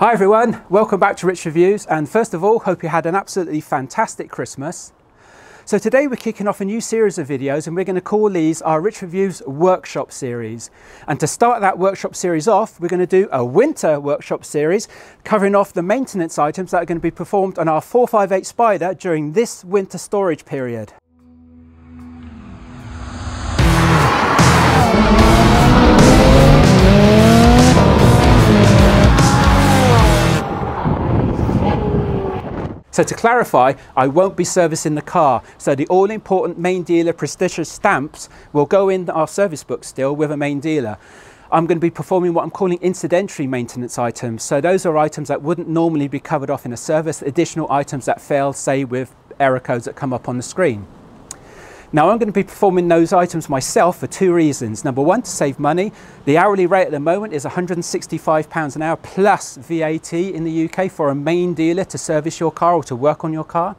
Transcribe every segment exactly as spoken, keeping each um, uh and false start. Hi everyone, welcome back to Rich Reviews, and first of all, hope you had an absolutely fantastic Christmas. So today we're kicking off a new series of videos, and we're going to call these our Rich Reviews Workshop Series. And to start that workshop series off, we're going to do a winter workshop series covering off the maintenance items that are going to be performed on our four five eight Spyder during this winter storage period. So to clarify, I won't be servicing the car, so the all-important main dealer prestigious stamps will go in our service book still with a main dealer. I'm going to be performing what I'm calling incidentary maintenance items, so those are items that wouldn't normally be covered off in a service, additional items that fail, say with error codes that come up on the screen. Now I'm going to be performing those items myself for two reasons. Number one, to save money. The hourly rate at the moment is one hundred and sixty-five pounds an hour plus V A T in the U K for a main dealer to service your car or to work on your car.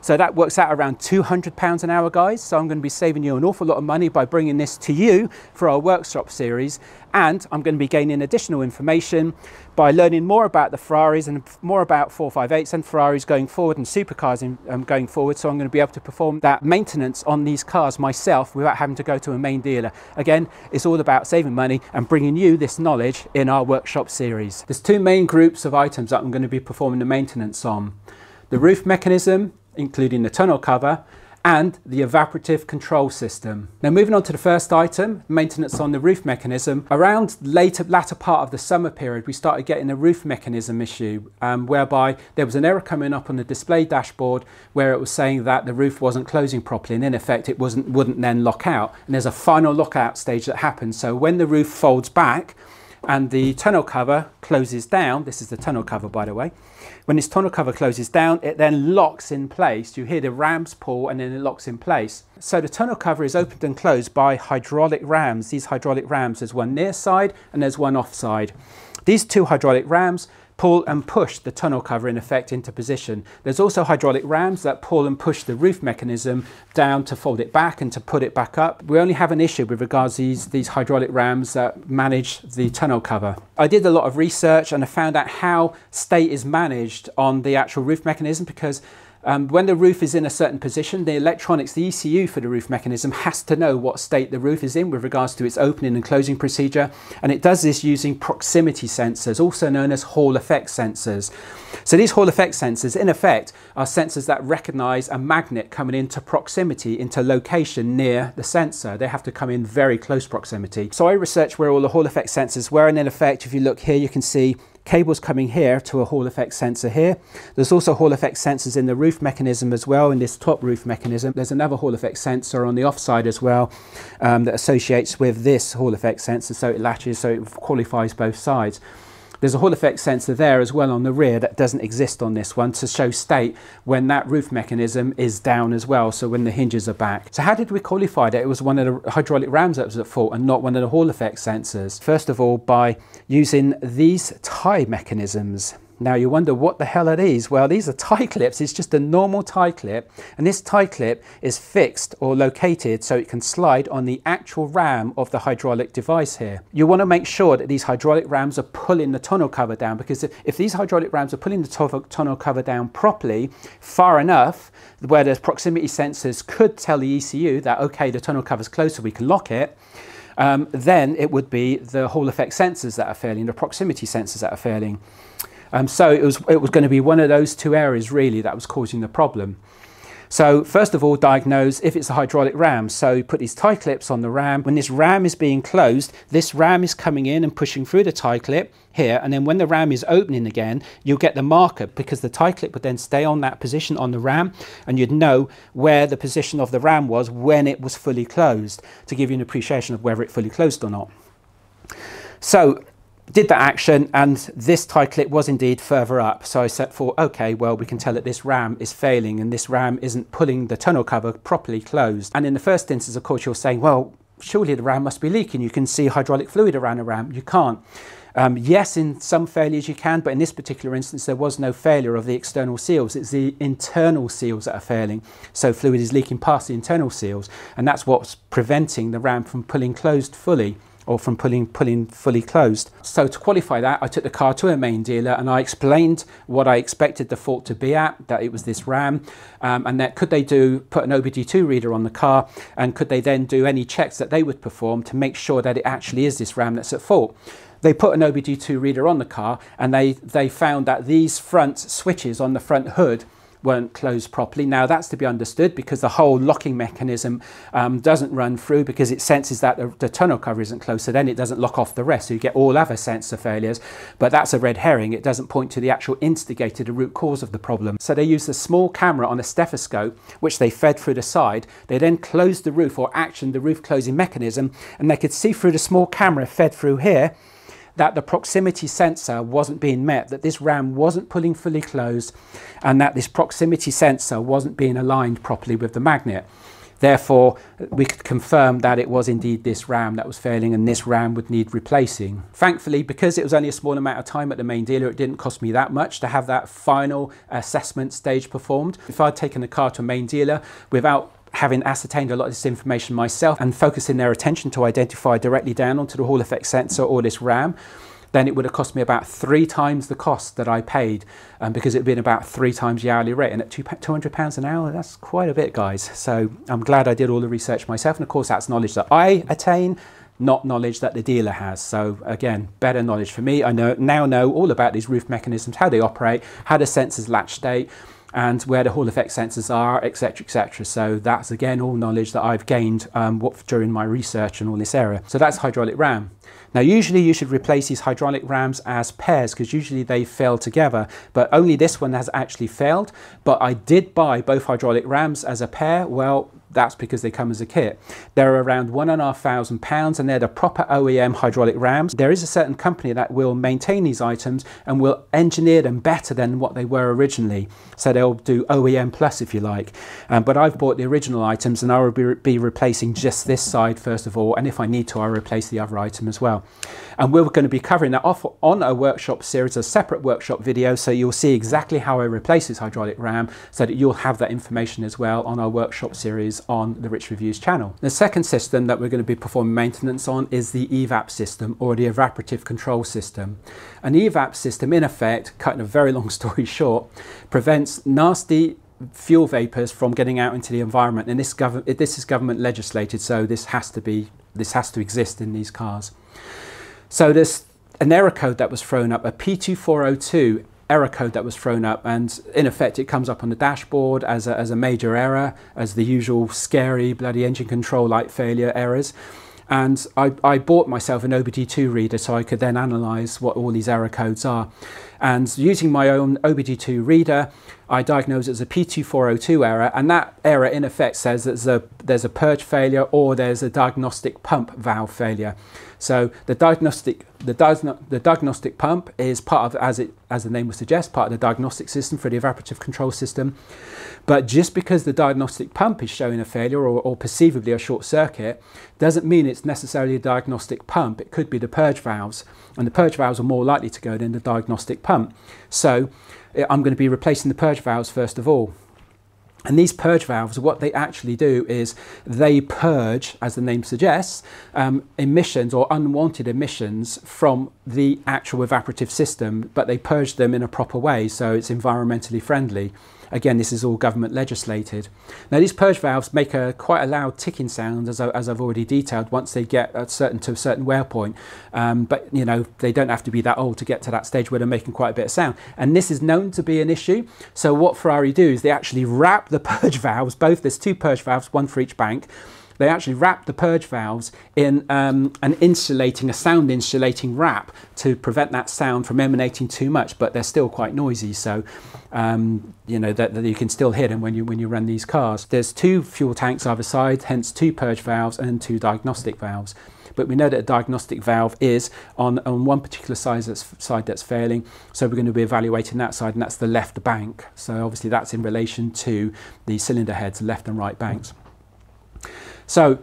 So that works out around two hundred pounds an hour, guys. So I'm going to be saving you an awful lot of money by bringing this to you for our workshop series. And I'm going to be gaining additional information by learning more about the Ferraris and more about four five eights and Ferraris going forward and supercars in, um, going forward. So I'm going to be able to perform that maintenance on these cars myself without having to go to a main dealer. Again, it's all about saving money and bringing you this knowledge in our workshop series. There's two main groups of items that I'm going to be performing the maintenance on. The roof mechanism, including the tonneau cover, and the evaporative control system. Now moving on to the first item, maintenance on the roof mechanism. Around later, latter part of the summer period, we started getting a roof mechanism issue, um, whereby there was an error coming up on the display dashboard where it was saying that the roof wasn't closing properly, and in effect it wasn't, wouldn't then lock out. And there's a final lockout stage that happens. So when the roof folds back and the tonneau cover closes down, this is the tonneau cover by the way, when this tonneau cover closes down, it then locks in place. You hear the rams pull and then it locks in place. So the tonneau cover is opened and closed by hydraulic rams. These hydraulic rams, there's one near side and there's one off side. These two hydraulic rams pull and push the tonneau cover in effect into position. There's also hydraulic rams that pull and push the roof mechanism down to fold it back and to put it back up. We only have an issue with regards to these, these hydraulic rams that manage the tonneau cover. I did a lot of research and I found out how state is managed on the actual roof mechanism, because Um, when the roof is in a certain position, the electronics, the E C U for the roof mechanism has to know what state the roof is in with regards to its opening and closing procedure. And it does this using proximity sensors, also known as Hall effect sensors. So these Hall effect sensors, in effect, are sensors that recognize a magnet coming into proximity, into location near the sensor. They have to come in very close proximity. So I researched where all the Hall effect sensors were, and in effect, if you look here, you can see cables coming here to a Hall effect sensor here. There's also Hall effect sensors in the roof mechanism as well, in this top roof mechanism. There's another Hall effect sensor on the offside as well um, that associates with this Hall effect sensor, so it latches, so it qualifies both sides. There's a Hall effect sensor there as well on the rear that doesn't exist on this one, to show state when that roof mechanism is down as well, so when the hinges are back. So how did we qualify that it was one of the hydraulic rams that was at fault and not one of the Hall effect sensors? First of all, by using these tie mechanisms. Now you wonder, what the hell are these? Well, these are tie clips. It's just a normal tie clip, and this tie clip is fixed or located so it can slide on the actual ram of the hydraulic device here. You want to make sure that these hydraulic rams are pulling the tonneau cover down, because if these hydraulic rams are pulling the tonneau cover down properly, far enough where the proximity sensors could tell the E C U that, okay, the tonneau cover's closed so we can lock it, um, then it would be the Hall effect sensors that are failing, the proximity sensors that are failing. Um, so it was, it was going to be one of those two areas really that was causing the problem. So first of all, diagnose if it's a hydraulic ram. So you put these tie clips on the ram. When this ram is being closed, this ram is coming in and pushing through the tie clip here. And then when the ram is opening again, you'll get the marker, because the tie clip would then stay on that position on the ram, and you'd know where the position of the ram was when it was fully closed, to give you an appreciation of whether it fully closed or not. So did that action, and this tie clip was indeed further up. So I set for, okay, well, we can tell that this ram is failing and this ram isn't pulling the tonneau cover properly closed. And in the first instance, of course, you're saying, well, surely the ram must be leaking. You can see hydraulic fluid around the ram. You can't. Um, yes, in some failures you can, but in this particular instance, there was no failure of the external seals. It's the internal seals that are failing. So fluid is leaking past the internal seals, and that's what's preventing the ram from pulling closed fully or from pulling pulling fully closed. So to qualify that, I took the car to a main dealer and I explained what I expected the fault to be at, that it was this RAM, um, and that could they do put an O B D two reader on the car, and could they then do any checks that they would perform to make sure that it actually is this RAM that's at fault. They put an O B D two reader on the car and they, they found that these front switches on the front hood weren't closed properly. Now that's to be understood because the whole locking mechanism um, doesn't run through because it senses that the, the tonneau cover isn't closed, so then it doesn't lock off the rest, so you get all other sensor failures, but that's a red herring. It doesn't point to the actual instigator, the root cause of the problem. So they used a small camera on a stethoscope which they fed through the side. They then closed the roof, or actioned the roof closing mechanism, and they could see through the small camera fed through here that the proximity sensor wasn't being met, that this RAM wasn't pulling fully closed, and that this proximity sensor wasn't being aligned properly with the magnet. Therefore, we could confirm that it was indeed this RAM that was failing and this RAM would need replacing. Thankfully, because it was only a small amount of time at the main dealer, it didn't cost me that much to have that final assessment stage performed. If I'd taken the car to a main dealer without having ascertained a lot of this information myself and focusing their attention to identify directly down onto the Hall effect sensor or this RAM, then it would have cost me about three times the cost that I paid, um, because it had been about three times the hourly rate, and at two hundred pounds an hour, that's quite a bit, guys. So I'm glad I did all the research myself, and of course that's knowledge that I attain, not knowledge that the dealer has. So again, better knowledge for me. I know now know all about these roof mechanisms, how they operate, how the sensors latch state, and where the Hall effect sensors are, et cetera, et cetera. So that's again all knowledge that I've gained um, what, during my research and all this area. So that's hydraulic RAM. Now usually you should replace these hydraulic RAMs as pairs because usually they fail together, but only this one has actually failed. But I did buy both hydraulic RAMs as a pair. Well, that's because they come as a kit. They're around one and a half thousand pounds and they're the proper O E M hydraulic RAMs. There is a certain company that will maintain these items and will engineer them better than what they were originally. So they'll do O E M plus if you like. Um, but I've bought the original items and I will be, re be replacing just this side first of all. And if I need to, I'll replace the other item as well. And we're going to be covering that off on a workshop series, a separate workshop video. So you'll see exactly how I replace this hydraulic RAM so that you'll have that information as well on our workshop series on the Rich Reviews channel. The second system that we're going to be performing maintenance on is the EVAP system, or the evaporative control system. An EVAP system, in effect, cutting a very long story short, prevents nasty fuel vapors from getting out into the environment. And this, gov this is government legislated, so this has to be, this has to exist in these cars. So there's an error code that was thrown up, a P two four oh two error code that was thrown up, and in effect it comes up on the dashboard as a, as a major error, as the usual scary bloody engine control light failure errors. And I, I bought myself an O B D two reader so I could then analyze what all these error codes are. And using my own O B D two reader, I diagnosed it as a P two four oh two error, and that error in effect says that there's a, there's a purge failure or there's a diagnostic pump valve failure. So the diagnostic, the, the diagnostic pump is part of, as, it, as the name would suggest, part of the diagnostic system for the evaporative control system. But just because the diagnostic pump is showing a failure or, or perceivably a short circuit doesn't mean it's necessarily a diagnostic pump. It could be the purge valves, and the purge valves are more likely to go than the diagnostic pump. So I'm going to be replacing the purge valves first of all. And these purge valves, what they actually do is they purge, as the name suggests, um, emissions or unwanted emissions from the actual evaporative system, but they purge them in a proper way, so it's environmentally friendly. Again, this is all government legislated. Now these purge valves make a quite a loud ticking sound, as, I, as I've already detailed, once they get a certain, to a certain wear point. Um, but you know, they don't have to be that old to get to that stage where they're making quite a bit of sound. And this is known to be an issue. So what Ferrari do is they actually wrap the purge valves, both, there's two purge valves, one for each bank. They actually wrap the purge valves in um, an insulating, a sound insulating wrap to prevent that sound from emanating too much, but they're still quite noisy. So, um, you know, that, that you can still hear them when you, when you run these cars. There's two fuel tanks either side, hence two purge valves and two diagnostic valves. But we know that a diagnostic valve is on, on one particular side that's, side that's failing. So we're going to be evaluating that side, and that's the left bank. So obviously that's in relation to the cylinder heads, left and right banks. So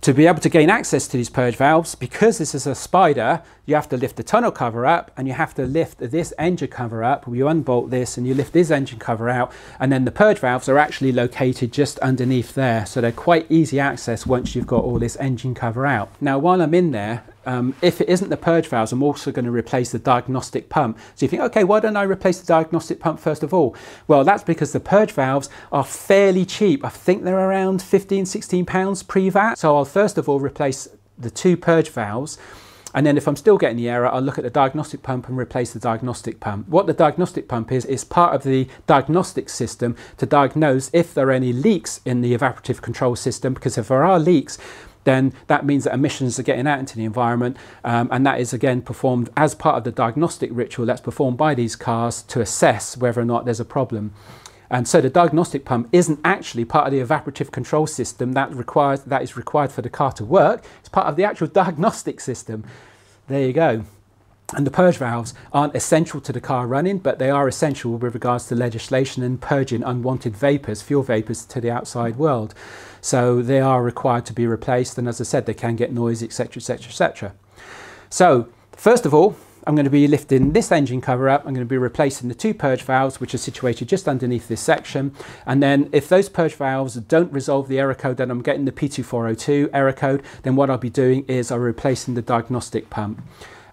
to be able to gain access to these purge valves, because this is a Spyder, you have to lift the tonneau cover up and you have to lift this engine cover up. You unbolt this and you lift this engine cover out, and then the purge valves are actually located just underneath there. So they're quite easy access once you've got all this engine cover out. Now, while I'm in there, um, if it isn't the purge valves, I'm also going to replace the diagnostic pump. So you think, okay, why don't I replace the diagnostic pump first of all? Well, that's because the purge valves are fairly cheap. I think they're around fifteen, sixteen pounds pre-V A T. So I'll first of all replace the two purge valves. And then if I'm still getting the error, I'll look at the diagnostic pump and replace the diagnostic pump. What the diagnostic pump is, is part of the diagnostic system to diagnose if there are any leaks in the evaporative control system, because if there are leaks, then that means that emissions are getting out into the environment. Um, and that is again performed as part of the diagnostic ritual that's performed by these cars to assess whether or not there's a problem. And so the diagnostic pump isn't actually part of the evaporative control system that requires that is required for the car to work. It's part of the actual diagnostic system. There you go. And the purge valves aren't essential to the car running, but they are essential with regards to legislation and purging unwanted vapors, fuel vapors, to the outside world. So they are required to be replaced, and as I said, they can get noisy, etc, etc, et cetera. So first of all, I'm going to be lifting this engine cover up. I'm going to be replacing the two purge valves, which are situated just underneath this section. And then if those purge valves don't resolve the error code, then I'm getting the P two four oh two error code. Then what I'll be doing is I'm replacing the diagnostic pump,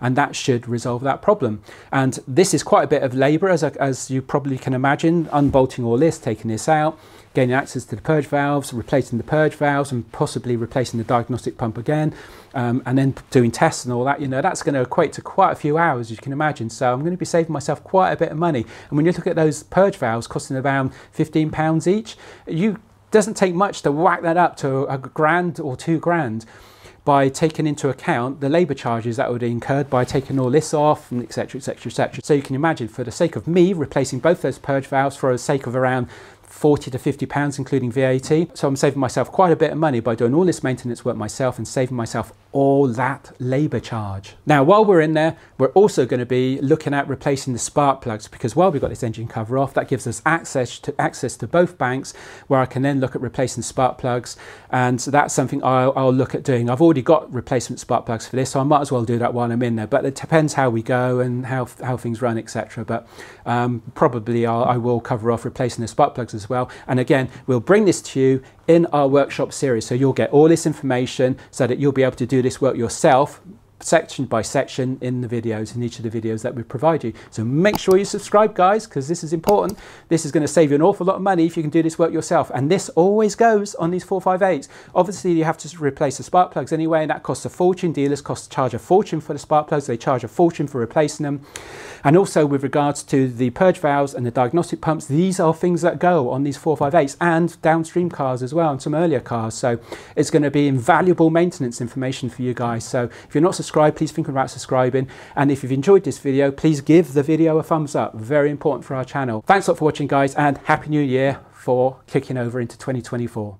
and that should resolve that problem. And this is quite a bit of labor, as, as you probably can imagine, unbolting all this, taking this out, gaining access to the purge valves, replacing the purge valves, and possibly replacing the diagnostic pump again, um, and then doing tests and all that. You know, that's gonna equate to quite a few hours, as you can imagine. So I'm gonna be saving myself quite a bit of money. And when you look at those purge valves costing around fifteen pounds each, you doesn't take much to whack that up to a grand or two grand, by taking into account the labour charges that would be incurred by taking all this off, and et cetera, et cetera, et cetera. So you can imagine, for the sake of me replacing both those purge valves for the sake of around forty to fifty pounds, including V A T. So I'm saving myself quite a bit of money by doing all this maintenance work myself and saving myself all that labour charge. Now, while we're in there, we're also going to be looking at replacing the spark plugs, because while we've got this engine cover off, that gives us access to access to both banks, where I can then look at replacing spark plugs. And so that's something I'll, I'll look at doing. I've already got replacement spark plugs for this, so I might as well do that while I'm in there. But it depends how we go and how, how things run, et cetera. But um, probably I'll, I will cover off replacing the spark plugs as well. And again, we'll bring this to you in our workshop series, so you'll get all this information so that you'll be able to do this work yourself, section by section, in the videos, in each of the videos that we provide you. So make sure you subscribe, guys, because this is important. This is going to save you an awful lot of money if you can do this work yourself. And this always goes on these four fifty-eights. Obviously you have to replace the spark plugs anyway, and that costs a fortune. Dealers cost charge a fortune for the spark plugs. They charge a fortune for replacing them. And also with regards to the purge valves and the diagnostic pumps, these are things that go on these four fifty-eights and downstream cars as well, and some earlier cars. So it's going to be invaluable maintenance information for you guys. So if you're not subscribed, please think about subscribing. And if you've enjoyed this video, please give the video a thumbs up. Very important for our channel. Thanks a lot for watching, guys, and Happy New Year for kicking over into twenty twenty-four.